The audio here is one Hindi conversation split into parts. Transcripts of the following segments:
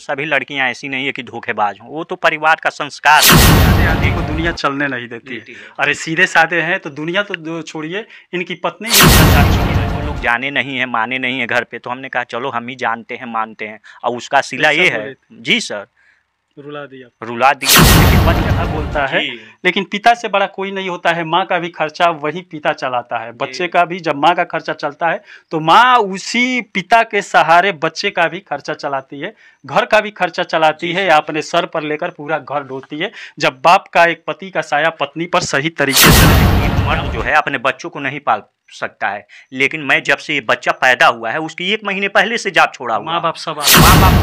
सभी लड़कियां ऐसी नहीं है कि धोखेबाज हों, वो तो परिवार का संस्कार है, को दुनिया चलने नहीं देती। अरे सीधे साधे हैं तो दुनिया तो छोड़िए, इनकी पत्नी वो लोग जाने नहीं है, माने नहीं है घर पे, तो हमने कहा चलो हम ही जानते हैं, मानते हैं, और उसका सिला ये है। जी सर, रुला दिया। लेकिन बच्चा बोलता है, लेकिन पिता से बड़ा कोई नहीं होता है, माँ का भी खर्चा वही पिता चलाता है, बच्चे का भी। जब माँ का खर्चा चलता है तो माँ उसी पिता के सहारे बच्चे का भी खर्चा चलाती है, घर का भी खर्चा चलाती है, या अपने सर पर लेकर पूरा घर ढोती है। जब बाप का, एक पति का साया पत्नी पर सही तरीके से, मर्द जो है अपने बच्चों को नहीं पाल सकता है, लेकिन मैं जब से ये बच्चा पैदा हुआ है उसकी 1 महीने पहले से जाप छोड़ा हुआ। माँ बाप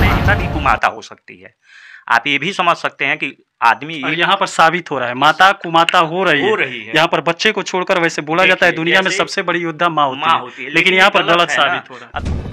माता भी कुमाता हो सकती है, आप ये भी समझ सकते हैं कि आदमी यहाँ पर साबित हो रहा है, माता कुमाता हो रही है। यहाँ पर बच्चे को छोड़कर, वैसे बोला जाता है दुनिया में सबसे बड़ी योद्धा माँ होती है, लेकिन यहाँ पर गलत साबित हो रहा है।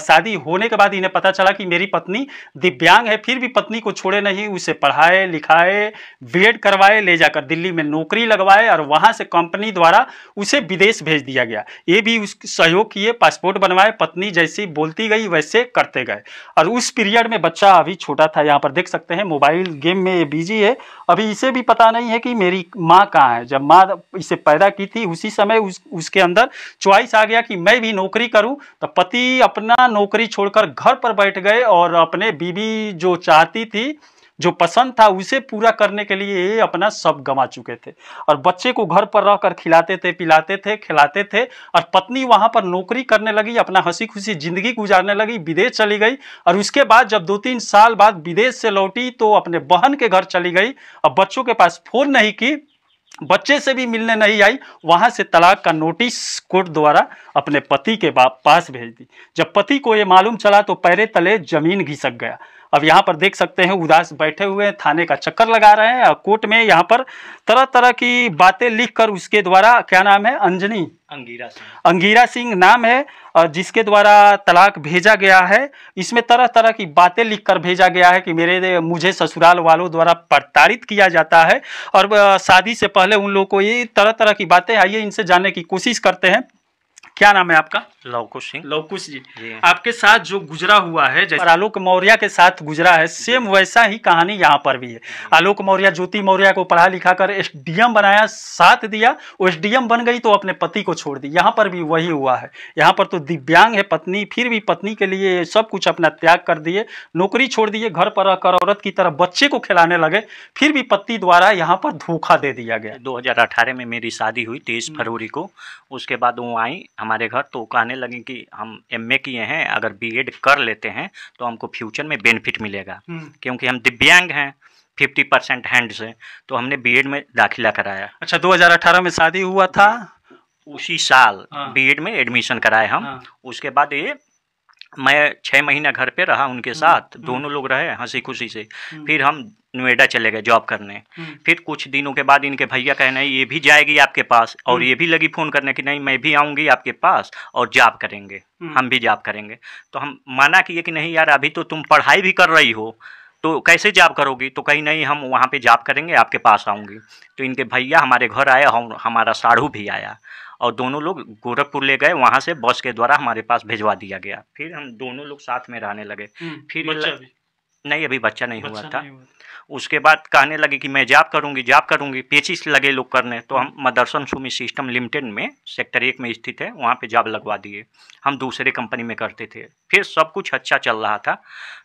शादी होने के बाद इन्हें पता चला कि मेरी पत्नी दिव्यांग है, फिर भी पत्नी को छोड़े नहीं, उसे पढ़ाए लिखाए, बीएड करवाए, ले जाकर दिल्ली में नौकरी लगवाए, और वहां से कंपनी द्वारा उसे विदेश भेज दिया गया। ये भी उस सहयोग किए, पासपोर्ट बनवाए, पत्नी जैसी बोलती गई वैसे करते गए। और उस पीरियड में बच्चा अभी छोटा था, यहाँ पर देख सकते हैं मोबाइल गेम में ये बिजी है, अभी इसे भी पता नहीं है कि मेरी माँ कहाँ है। जब माँ इसे पैदा की थी उसी समय उसके अंदर च्वाइस आ गया कि मैं भी नौकरी करूँ, तो पति अपना नौकरी छोड़कर घर पर बैठ गए और अपने बीवी जो चाहती थी, जो पसंद था, उसे पूरा करने के लिए अपना सब गंवा चुके थे। और बच्चे को घर पर रहकर खिलाते थे, पिलाते थे, खिलाते थे, और पत्नी वहां पर नौकरी करने लगी, अपना हंसी खुशी जिंदगी गुजारने लगी, विदेश चली गई। और उसके बाद जब 2-3 साल बाद विदेश से लौटी तो अपने बहन के घर चली गई, और बच्चों के पास फोन नहीं की, बच्चे से भी मिलने नहीं आई, वहां से तलाक का नोटिस कोर्ट द्वारा अपने पति के पास भेज दी। जब पति को ये मालूम चला तो पैरे तले जमीन घिसक गया। अब यहाँ पर देख सकते हैं उदास बैठे हुए हैं, थाने का चक्कर लगा रहे हैं, और कोर्ट में यहाँ पर तरह तरह की बातें लिखकर उसके द्वारा, क्या नाम है, अंजनी अंगीरा सिंह नाम है, जिसके द्वारा तलाक भेजा गया है। इसमें तरह तरह की बातें लिखकर भेजा गया है कि मुझे ससुराल वालों द्वारा प्रताड़ित किया जाता है, और शादी से पहले उन लोगों को ये तरह तरह की बातें। आइए इनसे जानने की कोशिश करते हैं। क्या नाम है आपका? लवकुश जी। आपके साथ जो गुजरा हुआ है, जैसे आलोक मौर्या के साथ गुजरा है, सेम वैसा ही कहानी यहाँ पर भी है। आलोक मौर्या ज्योति मौर्या को पढ़ा लिखा कर एसडीएम बनाया, साथ दिया, वो एसडीएम बन गई तो अपने पति को छोड़ दी। यहाँ पर भी वही हुआ है, यहाँ पर तो दिव्यांग है पत्नी, फिर भी पत्नी के लिए सब कुछ अपना त्याग कर दिए, नौकरी छोड़ दिए, घर पर रहकर औरत की तरह बच्चे को खिलाने लगे, फिर भी पति द्वारा यहाँ पर धोखा दे दिया गया। 2018 में मेरी शादी हुई 23 फरवरी को, उसके बाद वो आई हमारे घर तो कहने लगे कि हम एमए किए हैं, अगर बीएड कर लेते हैं तो हमको फ्यूचर में बेनिफिट मिलेगा, क्योंकि हम दिव्यांग हैं 50% हैंड से, तो हमने बीएड में दाखिला कराया। अच्छा, 2018 में शादी हुआ था, उसी साल बीएड में एडमिशन कराए हम। उसके बाद ये मैं 6 महीना घर पे रहा उनके साथ, दोनों लोग रहे हंसी खुशी से। फिर हम नोएडा चले गए जॉब करने। फिर कुछ दिनों के बाद इनके भैया कहने ये भी जाएगी आपके पास, और ये भी लगी फ़ोन करने कि नहीं मैं भी आऊँगी आपके पास और जॉब करेंगे, हम भी जॉब करेंगे। तो हम मना किए कि नहीं यार, अभी तो तुम पढ़ाई भी कर रही हो तो कैसे जॉब करोगी, तो कहीं नहीं हम वहाँ पे जॉब करेंगे, आपके पास आऊँगी। तो इनके भैया हमारे घर आए और हमारा साढ़ू भी आया, और दोनों लोग गोरखपुर ले गए, वहाँ से बस के द्वारा हमारे पास भिजवा दिया गया। फिर हम दोनों लोग साथ में रहने लगे। फिर नहीं, अभी बच्चा नहीं हुआ था। उसके बाद कहने लगे कि मैं जॉब करूँगी, पेचिस लगे लोग करने, तो हम मदरसन सुमी सिस्टम लिमिटेड में सेक्टर 1 में स्थित है, वहाँ पे जॉब लगवा दिए। हम दूसरे कंपनी में करते थे। फिर सब कुछ अच्छा चल रहा था,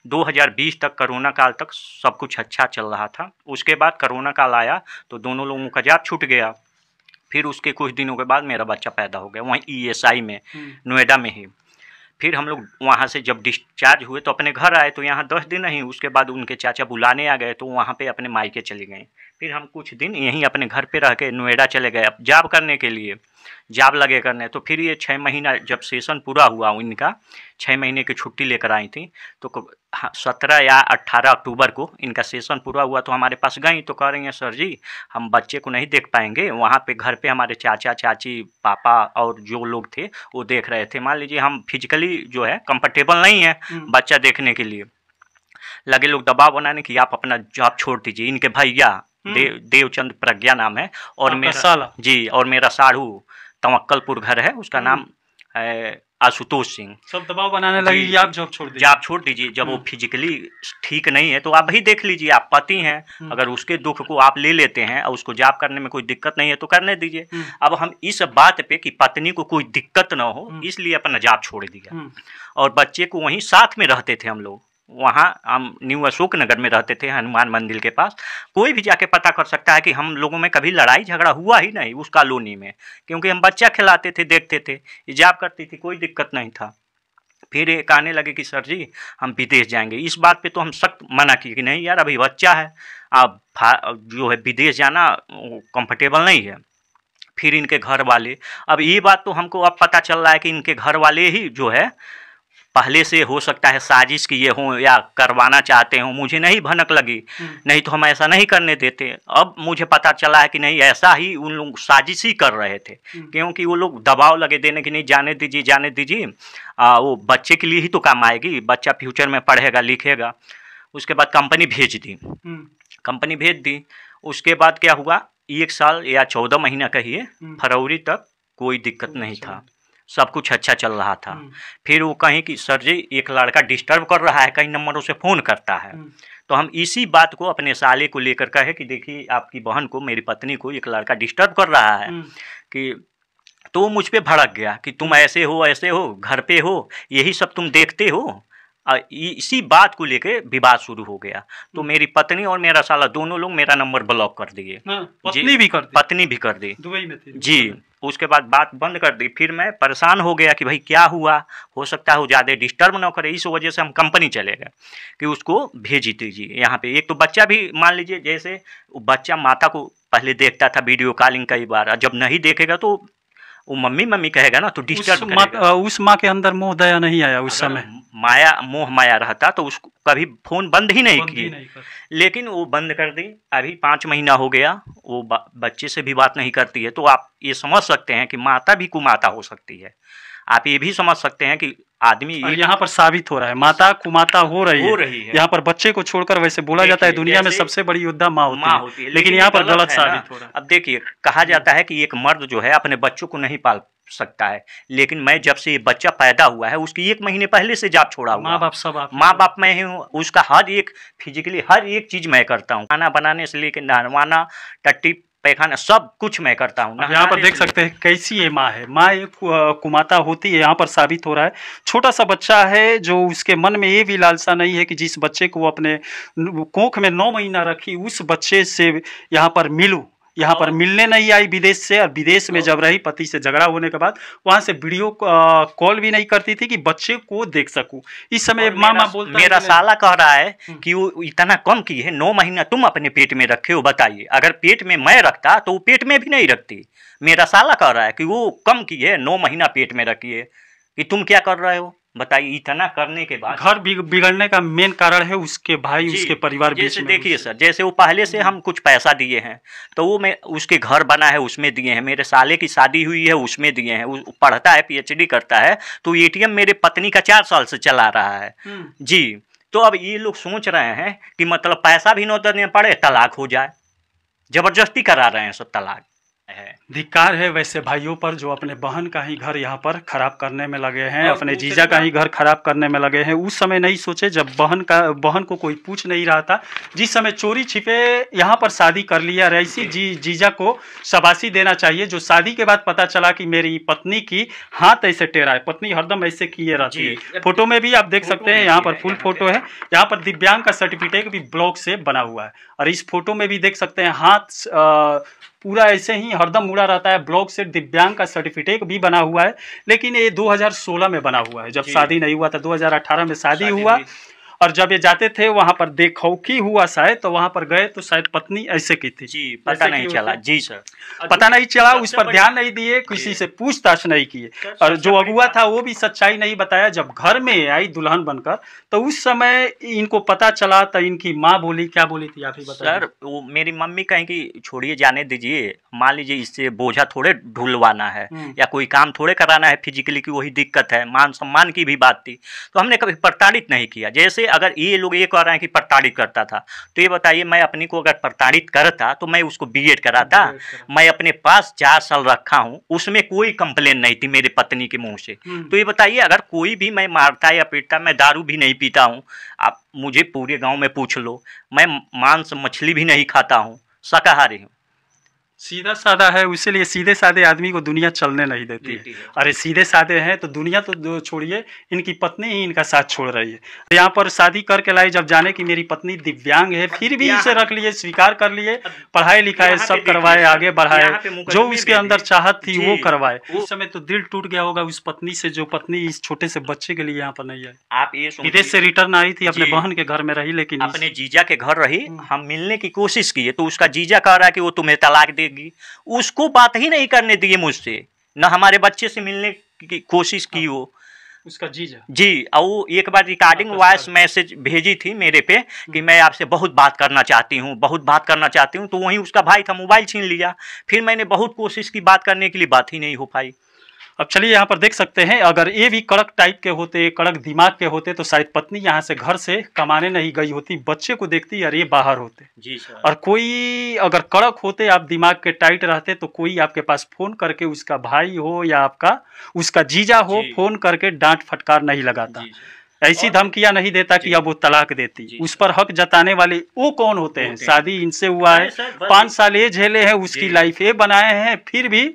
2020 तक, कोरोना काल तक सब कुछ अच्छा चल रहा था। उसके बाद कोरोना काल आया तो दोनों लोगों का जॉब छूट गया। फिर उसके कुछ दिनों के बाद मेरा बच्चा पैदा हो गया, वहीं ESI में, नोएडा में ही। फिर हम लोग वहाँ से जब डिस्चार्ज हुए तो अपने घर आए, तो यहाँ 10 दिन नहीं, उसके बाद उनके चाचा बुलाने आ गए तो वहाँ पे अपने मायके चली गई। फिर हम कुछ दिन यहीं अपने घर पे रह के नोएडा चले गए अब जॉब करने के लिए, जॉब लगे करने। तो फिर ये 6 महीना जब सेशन पूरा हुआ, इनका 6 महीने की छुट्टी लेकर आई थी, तो 17 या 18 अक्टूबर को इनका सेशन पूरा हुआ तो हमारे पास गई तो कह रही हैं सर जी हम बच्चे को नहीं देख पाएंगे, वहाँ पे घर पे हमारे चाचा चाची पापा और जो लोग थे वो देख रहे थे। मान लीजिए हम फिजिकली जो है कंफर्टेबल नहीं है बच्चा देखने के लिए, लगे लोग दबाव बनाने कि आप अपना जॉब छोड़ दीजिए। इनके भैया देवचंद्र प्रज्ञा नाम है, और मेरा साढ़ू तवक्कलपुर घर है, उसका नाम आशुतोष सिंह, सब दबाव बनाने लगे कि आप जॉब छोड़ दीजिए, आप छोड़ दीजिए। जब वो फिजिकली ठीक नहीं है तो आप ही देख लीजिए, आप पति हैं, अगर उसके दुख को आप ले लेते हैं और उसको जॉब करने में कोई दिक्कत नहीं है तो करने दीजिए। अब हम इस बात पे कि पत्नी को कोई दिक्कत ना हो इसलिए अपना जॉब छोड़ दिया, और बच्चे को वहीं साथ में रहते थे हम लोग, वहाँ हम न्यू अशोक नगर में रहते थे, हनुमान मंदिर के पास। कोई भी जाके पता कर सकता है कि हम लोगों में कभी लड़ाई झगड़ा हुआ ही नहीं उस कॉलोनी में, क्योंकि हम बच्चा खिलाते थे, देखते थे, इजाब करती थी, कोई दिक्कत नहीं था। फिर एक आने लगे कि सर जी हम विदेश जाएंगे, इस बात पे तो हम सख्त मना किए कि नहीं यार अभी बच्चा है, आप जो है विदेश जाना कम्फर्टेबल नहीं है। फिर इनके घर वाले, अब ये बात तो हमको अब पता चल रहा है कि इनके घर वाले ही जो है पहले से हो सकता है साजिश किए हों या करवाना चाहते हों, मुझे नहीं भनक लगी, नहीं तो हम ऐसा नहीं करने देते। अब मुझे पता चला है कि नहीं ऐसा ही उन लोग साजिश ही कर रहे थे, क्योंकि वो लोग दबाव लगे देने कि नहीं जाने दीजिए जाने दीजिए, वो बच्चे के लिए ही तो काम आएगी, बच्चा फ्यूचर में पढ़ेगा लिखेगा। उसके बाद कंपनी भेज दी, कंपनी भेज दी। उसके बाद क्या हुआ, 1 साल या 14 महीना कहिए, फरवरी तक कोई दिक्कत नहीं था, सब कुछ अच्छा चल रहा था। फिर वो कहीं कि सर जी एक लड़का डिस्टर्ब कर रहा है, कई नंबरों से फ़ोन करता है, तो हम इसी बात को अपने साले को लेकर कहे कि देखिए आपकी बहन को, मेरी पत्नी को एक लड़का डिस्टर्ब कर रहा है, कि तो मुझ पर भड़क गया कि तुम ऐसे हो घर पे हो, यही सब तुम देखते हो। इसी बात को लेके विवाद शुरू हो गया, तो मेरी पत्नी और मेरा साला दोनों लोग मेरा नंबर ब्लॉक कर दिए, पत्नी भी कर दी दुबई में थी जी। उसके बाद बात बंद कर दी। फिर मैं परेशान हो गया कि भाई क्या हुआ, हो सकता है वो ज़्यादा डिस्टर्ब ना करे, इस वजह से हम कंपनी चले गए कि उसको भेज दीजिए यहाँ पे। एक तो बच्चा भी मान लीजिए, जैसे बच्चा माता को पहले देखता था वीडियो कॉलिंग कई बार, जब नहीं देखेगा तो वो मम्मी मम्मी कहेगा ना, तो डिस्टर्ब करेगा। उस माँ के अंदर मोह दया नहीं आया उस समय, माया मोह माया रहता तो उसको कभी फ़ोन बंद ही नहीं किए, लेकिन वो बंद कर दी। अभी 5 महीना हो गया, वो बच्चे से भी बात नहीं करती है। तो आप ये समझ सकते हैं कि माता भी कुमाता हो सकती है। आप ये भी समझ सकते हैं कि आदमी यहाँ पर साबित हो रहा है, माता कुमाता हो रही है। यहाँ पर बच्चे को छोड़कर, वैसे बोला जाता है दुनिया में सबसे बड़ी योद्धा माँ होती है, लेकिन यहाँ पर गलत साबित हो रहा है। अब देखिए, कहा जाता है कि एक मर्द जो है अपने बच्चों को नहीं पाल सकता है, लेकिन मैं जब से ये बच्चा पैदा हुआ है उसकी 1 महीने पहले से जॉब छोड़ा हुआ। माँ बाप मैं ही हूँ, उसका हर एक फिजिकली हर एक चीज मैं करता हूँ, खाना बनाने से लेकर नहवाना, टट्टी पैखाना, सब कुछ मैं करता हूँ। यहाँ पर देख सकते हैं कैसी ये माँ है। माँ एक कुमाता होती है, यहाँ पर साबित हो रहा है। छोटा सा बच्चा है जो उसके मन में ये भी लालसा नहीं है कि जिस बच्चे को अपने कोख में 9 महीना रखी उस बच्चे से यहाँ पर मिलूँ। यहाँ पर मिलने नहीं आई विदेश से, और विदेश में जब रही पति से झगड़ा होने के बाद वहाँ से वीडियो कॉल भी नहीं करती थी कि बच्चे को देख सकूं। इस समय मामा बोलता, मेरा साला कह रहा है कि वो इतना कम की है, 9 महीना तुम अपने पेट में रखे हो, बताइए। अगर पेट में मैं रखता तो वो पेट में भी नहीं रखती। मेरा साला कह रहा है कि वो कम की है, 9 महीना पेट में रखी है, कि तुम क्या कर रहे हो, बताइए। इतना करने के बाद घर बिगड़ने का मेन कारण है उसके भाई, उसके परिवार। जैसे देखिए सर, जैसे वो पहले से हम कुछ पैसा दिए हैं तो वो मैं उसके घर बना है उसमें दिए हैं, मेरे साले की शादी हुई है उसमें दिए हैं, वो पढ़ता है PhD करता है, तो ATM मेरे पत्नी का 4 साल से चला रहा है जी। तो अब ये लोग सोच रहे हैं कि मतलब पैसा भी न देने पड़े, तलाक हो जाए, जबरदस्ती करा रहे हैं सब तलाक है। धिक्कार है वैसे भाइयों पर जो अपने बहन का ही घर यहाँ पर खराब करने में लगे हैं, अपने जीजा का ही घर खराब करने में लगे हैं। उस समय नहीं सोचे जब बहन को कोई पूछ नहीं रहा था, जिस समय चोरी छिपे यहाँ पर शादी कर लिया। ऐसी जीजा को शाबाशी देना चाहिए जो शादी के बाद पता चला कि मेरी पत्नी की हाथ ऐसे टेढ़ा है, पत्नी हरदम ऐसे किए रहती है। फोटो में भी आप देख सकते हैं, यहाँ पर फुल फोटो है, यहाँ पर दिव्यांग का सर्टिफिकेट भी ब्लॉक से बना हुआ है, और इस फोटो में भी देख सकते हैं हाथ पूरा ऐसे ही हरदम मुड़ा रहता है, ब्लॉक से दिव्यांग का सर्टिफिकेट भी बना हुआ है। लेकिन ये 2016 में बना हुआ है, जब शादी नहीं हुआ था। 2018 में शादी हुआ, और जब ये जाते थे वहां पर देखौकी हुआ शायद, तो वहां पर गए तो शायद पत्नी ऐसे की थी जी, पता नहीं चला जी सर, पता नहीं चला, उस पर ध्यान नहीं दिए, किसी से पूछताछ नहीं किए, और जो अगुआ था वो भी सच्चाई नहीं बताया। जब घर में आई दुल्हन बनकर तो उस समय इनको पता चला, तो इनकी माँ बोली, क्या बोली थी आप ही बताइए। सर वो मेरी मम्मी कहें कि छोड़िए जाने दीजिए, मान लीजिए इससे बोझा थोड़े ढुलवाना है या कोई काम थोड़े कराना है फिजिकली की, वही दिक्कत है, मान सम्मान की भी बात थी, तो हमने कभी प्रताड़ित नहीं किया। जैसे अगर ये लोग ये कह रहे हैं कि प्रताड़ित करता था, तो ये बताइए मैं अपने को अगर प्रताड़ित करता तो मैं उसको बीएड कराता? मैं अपने पास 4 साल रखा हूँ, उसमें कोई कंप्लेन नहीं थी मेरे पत्नी के मुँह से। तो ये बताइए अगर कोई भी मैं मारता या पीटता, मैं दारू भी नहीं पीता हूँ, आप मुझे पूरे गाँव में पूछ लो, मैं मांस मछली भी नहीं खाता हूँ, शाकाहारी हूँ, सीधा साधा है। इसीलिए सीधे साधे आदमी को दुनिया चलने नहीं देती है। अरे सीधे साधे हैं तो दुनिया तो छोड़िए, इनकी पत्नी ही इनका साथ छोड़ रही है। यहाँ पर शादी करके लाए, जब जाने कि मेरी पत्नी दिव्यांग है, फिर भी इसे रख लिए, स्वीकार कर लिए, पढ़ाए लिखाए, सब करवाए, आगे बढ़ाए, जो इसके अंदर चाहत थी वो करवाए। उस समय तो दिल टूट गया होगा उस पत्नी से, जो पत्नी इस छोटे से बच्चे के लिए यहाँ पर नहीं आई। आप ये विदेश से रिटर्न आई थी, अपने बहन के घर में रही, लेकिन अपने जीजा के घर रही। हम मिलने की कोशिश किए तो उसका जीजा कह रहा है कि वो तुम्हें तलाक दे, उसको बात ही नहीं करने दिए मुझसे, ना हमारे बच्चे से मिलने की कोशिश की। वो उसका जीजा जी, और वो एक बार रिकॉर्डिंग वॉइस मैसेज भेजी थी मेरे पे कि मैं आपसे बहुत बात करना चाहती हूँ, बहुत बात करना चाहती हूँ। तो वहीं उसका भाई था, मोबाइल छीन लिया। फिर मैंने बहुत कोशिश की बात करने के लिए, बात ही नहीं हो पाई। अब चलिए यहाँ पर देख सकते हैं, अगर ये भी कड़क टाइप के होते, कड़क दिमाग के होते, तो शायद पत्नी यहाँ से घर से कमाने नहीं गई होती, बच्चे को देखती और ये बाहर होते जी। और कोई अगर कड़क होते, आप दिमाग के टाइट रहते, तो कोई आपके पास फोन करके, उसका भाई हो या आपका उसका जीजा हो, फोन करके डांट फटकार नहीं लगाता, ऐसी धमकियां नहीं देता कि अब वो तलाक देती। उस पर हक जताने वाले वो कौन होते हैं? शादी इनसे हुआ है, 5 साल ये झेले हैं, उसकी लाइफ ये बनाए हैं, फिर भी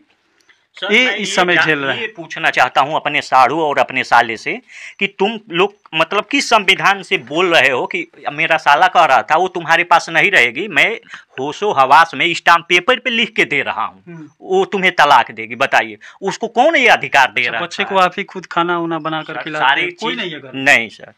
सर, ये इस समय झेल रहे हैं। पूछना चाहता हूं अपने साढ़ू और अपने साले से कि तुम लोग मतलब किस संविधान से बोल रहे हो कि मेरा साला कह रहा था वो तुम्हारे पास नहीं रहेगी, मैं होशो हवास में स्टाम्प पेपर पे लिख के दे रहा हूँ, वो तुम्हें तलाक देगी। बताइए उसको कौन ये अधिकार दे रहा है? बच्चे को आप ही खुद खाना उना बना कर खिलाते हैं? नहीं सर,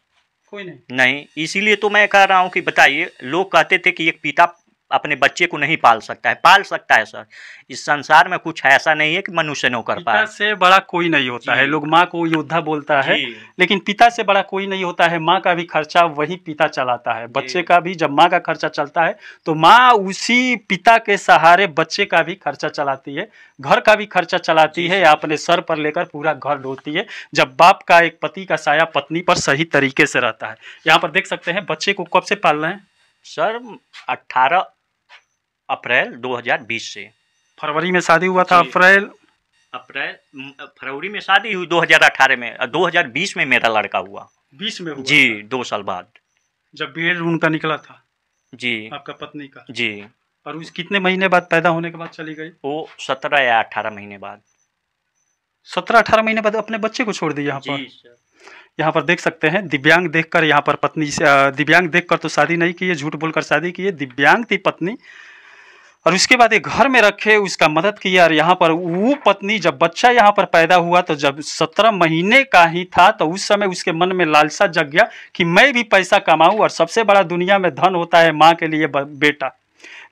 कोई नहीं। इसीलिए तो मैं कह रहा हूँ कि बताइए, लोग कहते थे कि एक पिता अपने बच्चे को नहीं पाल सकता है, पाल सकता है सर। इस संसार में कुछ ऐसा नहीं है कि मनुष्य न कर पाए। पिता से बड़ा कोई नहीं होता है। लोग माँ को योद्धा बोलता है, लेकिन पिता से बड़ा कोई नहीं होता है। माँ का भी खर्चा वही पिता चलाता है, बच्चे का भी। जब माँ का खर्चा चलता है तो माँ उसी पिता के सहारे बच्चे का भी खर्चा चलाती है, घर का भी खर्चा चलाती है, अपने सर पर लेकर पूरा घर ढोती है। जब बाप का, एक पति का साया पत्नी पर सही तरीके से रहता है। यहाँ पर देख सकते हैं बच्चे को कब से पाल रहे हैं सर? 18 अप्रैल 2020 से। फरवरी में शादी हुआ था, फरवरी में शादी हुई 2018 में, 2020 में मेरा लड़का हुआ, 20 में हुआ जी, 2 साल बाद। जब बीएड उनका निकला था जी, आपका पत्नी का जी। और उस कितने महीने बाद, पैदा होने के बाद चली गई वो? 17 या 18 महीने बाद। 17-18 महीने बाद अपने बच्चे को छोड़ दिया। यहाँ पर देख सकते हैं, दिव्यांग देखकर यहाँ पर पत्नी, दिव्यांग देखकर तो शादी नहीं की है, झूठ बोलकर शादी की है। दिव्यांग थी पत्नी, और उसके बाद एक घर में रखे, उसका मदद किया। और यहाँ पर वो पत्नी, जब बच्चा यहाँ पर पैदा हुआ तो जब 17 महीने का ही था, तो उस समय उसके मन में लालसा जग गया कि मैं भी पैसा कमाऊँ। और सबसे बड़ा दुनिया में धन होता है माँ के लिए बेटा,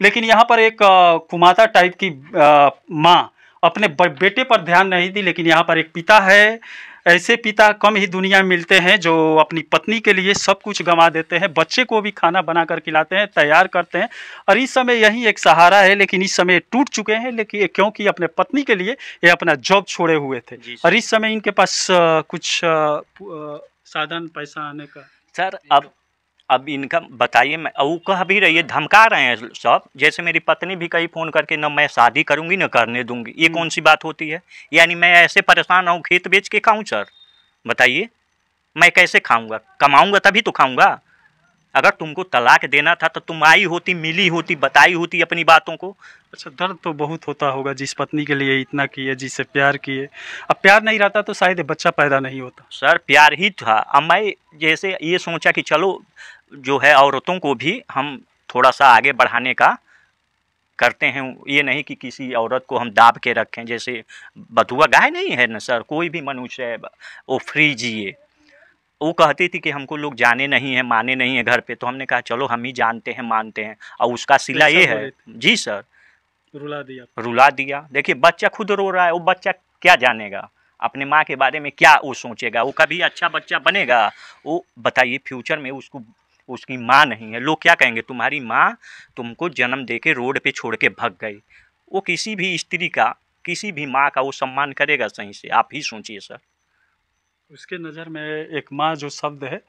लेकिन यहाँ पर एक कुमाता टाइप की माँ अपने बेटे पर ध्यान नहीं दी। लेकिन यहाँ पर एक पिता है, ऐसे पिता कम ही दुनिया मिलते हैं, जो अपनी पत्नी के लिए सब कुछ गंवा देते हैं, बच्चे को भी खाना बनाकर खिलाते हैं, तैयार करते हैं। और इस समय यही एक सहारा है, लेकिन इस समय टूट चुके हैं, लेकिन क्योंकि अपने पत्नी के लिए ये अपना जॉब छोड़े हुए थे। और इस समय इनके पास कुछ साधन पैसा आने का सर, अब इनका बताइए। मैं वो कह भी रही है, धमका रहे हैं सब। जैसे मेरी पत्नी भी कहीं फ़ोन करके, ना मैं शादी करूंगी ना करने दूंगी, ये कौन सी बात होती है? यानी मैं ऐसे परेशान हूँ, खेत बेच के खाऊं सर? बताइए मैं कैसे खाऊंगा? कमाऊंगा तभी तो खाऊंगा। अगर तुमको तलाक देना था तो तुम आई होती, मिली होती, बताई होती अपनी बातों को। अच्छा, दर्द तो बहुत होता होगा जिस पत्नी के लिए इतना किए, जिससे प्यार किए। अब प्यार नहीं रहता तो शायद बच्चा पैदा नहीं होता सर, प्यार ही था। अब मैं जैसे ये सोचा कि चलो जो है औरतों को भी हम थोड़ा सा आगे बढ़ाने का करते हैं, ये नहीं कि किसी औरत को हम दाब के रखें। जैसे बधुआ गाय नहीं है ना सर, कोई भी मनुष्य है वो फ्री जिए। वो कहती थी कि हमको लोग जाने नहीं है, माने नहीं है घर पे, तो हमने कहा चलो हम ही जानते हैं, मानते हैं। और उसका सिला ये है जी सर, रुला दिया। देखिए बच्चा खुद रो रहा है, वो बच्चा क्या जानेगा अपने माँ के बारे में, क्या वो सोचेगा? वो कभी अच्छा बच्चा बनेगा? वो बताइए फ्यूचर में उसको उसकी माँ नहीं है, लोग क्या कहेंगे? तुम्हारी माँ तुमको जन्म दे के रोड पे छोड़ के भग गई। वो किसी भी स्त्री का, किसी भी माँ का वो सम्मान करेगा सही से? आप ही सोचिए सर। उसके नज़र में एक माँ जो शब्द है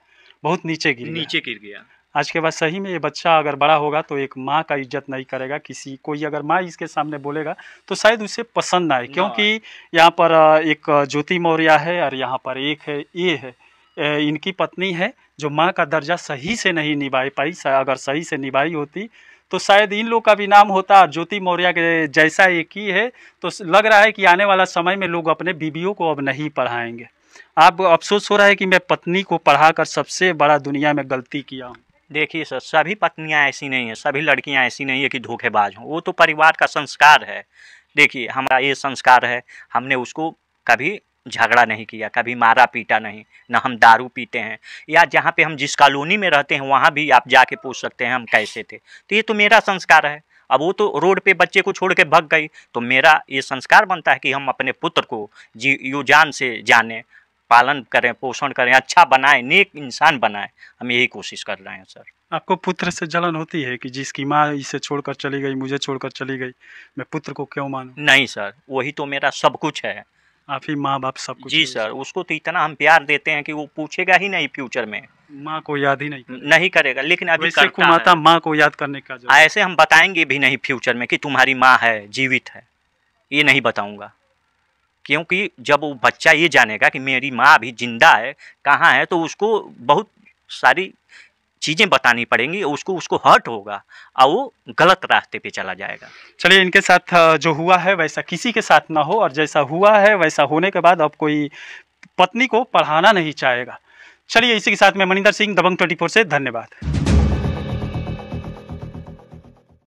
बहुत नीचे गिर गया। आज के बाद सही में ये बच्चा अगर बड़ा होगा तो एक माँ का इज्जत नहीं करेगा, किसी कोई अगर माँ इसके सामने बोलेगा तो शायद उसे पसंद ना आए, क्योंकि यहाँ पर एक ज्योति मौर्या है और यहाँ पर एक है ये है इनकी पत्नी है जो माँ का दर्जा सही से नहीं निभाई पाई। अगर सही से निभाई होती तो शायद इन लोग का भी नाम होता। और ज्योति मौर्या के जैसा एक ही है तो लग रहा है कि आने वाला समय में लोग अपने बीबियों को अब नहीं पढ़ाएंगे। आप अफसोस हो रहा है कि मैं पत्नी को पढ़ाकर सबसे बड़ा दुनिया में गलती किया हूँ। देखिए सर, सभी पत्नियां ऐसी नहीं हैं, सभी लड़कियां ऐसी नहीं है कि धोखेबाज हों। वो तो परिवार का संस्कार है। देखिए हमारा ये संस्कार है, हमने उसको कभी झगड़ा नहीं किया, कभी मारा पीटा नहीं, ना हम दारू पीते हैं। या जहाँ पे हम जिस कॉलोनी में रहते हैं वहाँ भी आप जाके पूछ सकते हैं हम कैसे थे। तो ये तो मेरा संस्कार है। अब वो तो रोड पे बच्चे को छोड़ के भग गई, तो मेरा ये संस्कार बनता है कि हम अपने पुत्र को जी युजान से जाने, पालन करें, पोषण करें, अच्छा बनाएं, नेक इंसान बनाएं। हम यही कोशिश कर रहे हैं सर। आपको पुत्र से जलन होती है कि जिसकी माँ इसे छोड़कर चली गई, मुझे छोड़कर चली गई, मैं पुत्र को क्यों मानूं? नहीं सर, वही तो मेरा सब कुछ है। आप ही माँ बाप सब कुछ जी सर। उसको तो इतना हम प्यार देते हैं कि वो पूछेगा ही नहीं फ्यूचर में, माँ को याद ही नहीं करेगा। लेकिन अभी माता माँ को याद करने का ऐसे हम बताएंगे भी नहीं फ्यूचर में कि तुम्हारी माँ है जीवित है, ये नहीं बताऊँगा, क्योंकि जब वो बच्चा ये जानेगा कि मेरी माँ अभी जिंदा है, कहाँ है, तो उसको बहुत सारी चीज़ें बतानी पड़ेंगी, उसको उसको हर्ट होगा और वो गलत रास्ते पे चला जाएगा। चलिए इनके साथ जो हुआ है वैसा किसी के साथ ना हो, और जैसा हुआ है वैसा होने के बाद अब कोई पत्नी को पढ़ाना नहीं चाहेगा। चलिए इसी के साथ मैं मनिंदर सिंह दबंग 24 से धन्यवाद।